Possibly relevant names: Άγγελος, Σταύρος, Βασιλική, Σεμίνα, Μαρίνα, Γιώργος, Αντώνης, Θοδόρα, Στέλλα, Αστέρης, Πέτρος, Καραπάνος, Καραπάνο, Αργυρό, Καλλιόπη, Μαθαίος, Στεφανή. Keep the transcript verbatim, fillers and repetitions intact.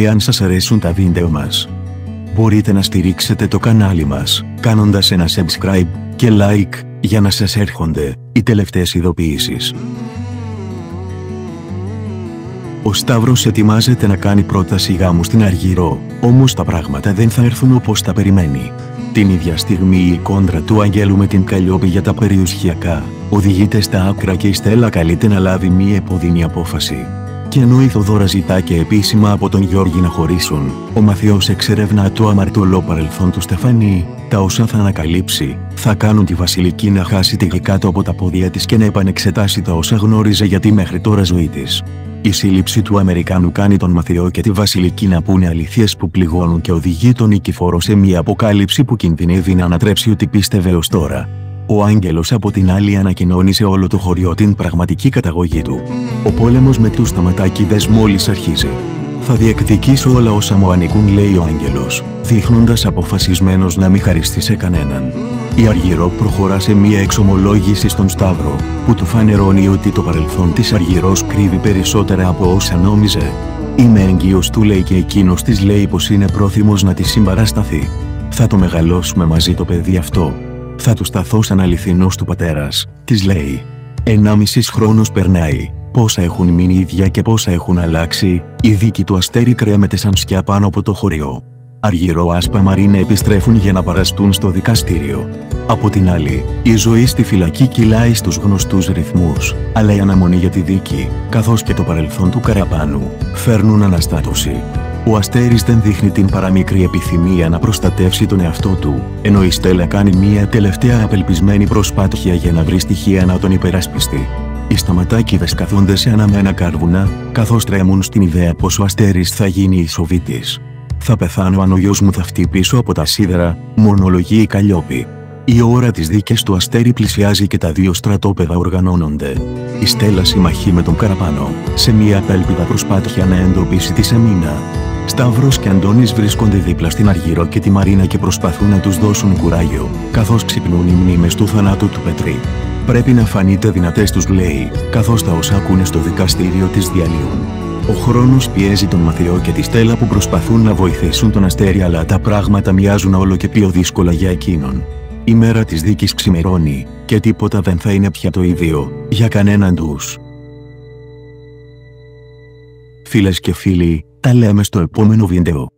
εάν σας αρέσουν τα βίντεο μας. Μπορείτε να στηρίξετε το κανάλι μας, κάνοντας ένα subscribe και like, για να σας έρχονται οι τελευταίες ειδοποιήσεις. Ο Σταύρος ετοιμάζεται να κάνει πρόταση γάμου στην Αργυρό, όμως τα πράγματα δεν θα έρθουν όπως τα περιμένει. Την ίδια στιγμή η κόντρα του Αγγέλου με την Καλλιόπη για τα περιουσιακά οδηγείται στα άκρα και η Στέλλα καλείται να λάβει μία επώδυνη απόφαση. Και ενώ η Θοδόρα ζητά και επίσημα από τον Γιώργη να χωρίσουν, ο Μαθαίος εξερευνά το αμαρτωλό παρελθόν του Στεφανή, τα όσα θα ανακαλύψει, θα κάνουν τη Βασιλική να χάσει τη γη κάτω από τα πόδια της και να επανεξετάσει τα όσα γνώριζε για τη μέχρι τώρα ζωή της. Η σύλληψη του Αμερικάνου κάνει τον Μαθαίο και τη Βασιλική να πούνε αλήθειες που πληγώνουν και οδηγεί τον νικηφόρο σε μια αποκάλυψη που κινδυνεύει να ανατρέψει ό,τι πίστευε ως τώρα. Ο Άγγελος από την άλλη ανακοινώνει σε όλο το χωριό την πραγματική καταγωγή του. Ο πόλεμος με τους σταματάκηδες μόλις αρχίζει. «Θα διεκδικήσω όλα όσα μου ανήκουν», λέει ο Άγγελος, δείχνοντας αποφασισμένος να μην χαριστεί σε κανέναν. Η Αργυρό προχωρά σε μία εξομολόγηση στον Σταύρο, που του φανερώνει ότι το παρελθόν της Αργυρός κρύβει περισσότερα από όσα νόμιζε. «Είμαι έγκυος», του λέει, και εκείνος της λέει πως είναι πρόθυμος να τη συμπαρασταθεί. «Θα το μεγαλώσουμε μαζί το παιδί αυτό. Θα του σταθώ σαν αληθινός του πατέρας», της λέει. Ενάμισης χρόνος περνάει. Πόσα έχουν μείνει ίδια και πόσα έχουν αλλάξει. Η δίκη του Αστέρη κρέμεται σαν σκιά πάνω από το χωριό. Αργυρό, Άσπα, Μαρίνα επιστρέφουν για να παραστούν στο δικαστήριο. Από την άλλη, η ζωή στη φυλακή κυλάει στους γνωστούς ρυθμούς, αλλά η αναμονή για τη δίκη, καθώς και το παρελθόν του Καραπάνου, φέρνουν αναστάτωση. Ο Αστέρης δεν δείχνει την παραμικρή επιθυμία να προστατεύσει τον εαυτό του, ενώ η Στέλλα κάνει μια τελευταία απελπισμένη προσπάθεια για να βρει στοιχεία να τον υπερασπιστεί. Οι σταματάκηδες καθόνται σε αναμένα κάρβουνα, καθώς τρέμουν στην ιδέα πως ο Αστέρης θα γίνει ισοβήτης. «Θα πεθάνω αν ο γιος μου θαυτεί πίσω από τα σίδερα», μονολογεί η Καλλιόπη. Η ώρα της δίκης του Αστέρη πλησιάζει και τα δύο στρατόπεδα οργανώνονται. Η Στέλλα συμμαχεί με τον Καραπάνο, σε μια απέλπιδα προσπάθεια να εντοπίσει τη Σεμίνα. Σταύρος και Αντώνης βρίσκονται δίπλα στην Αργυρό και τη Μαρίνα και προσπαθούν να τους δώσουν κουράγιο, καθώς ξυπνούν οι μνήμες του θανάτου του Πέτρη. «Πρέπει να φανείτε δυνατές», τους λέει, καθώς τα όσα ακούνε στο δικαστήριο τις διαλύουν. Ο χρόνος πιέζει τον Μαθαίο και τη Στέλλα που προσπαθούν να βοηθήσουν τον Αστέρη, αλλά τα πράγματα μοιάζουν όλο και πιο δύσκολα για εκείνον. Η μέρα της δίκης ξημερώνει και τίποτα δεν θα είναι πια το ίδιο για κανέναν τους. Φίλες και φίλοι, τα λέμε στο επόμενο βίντεο.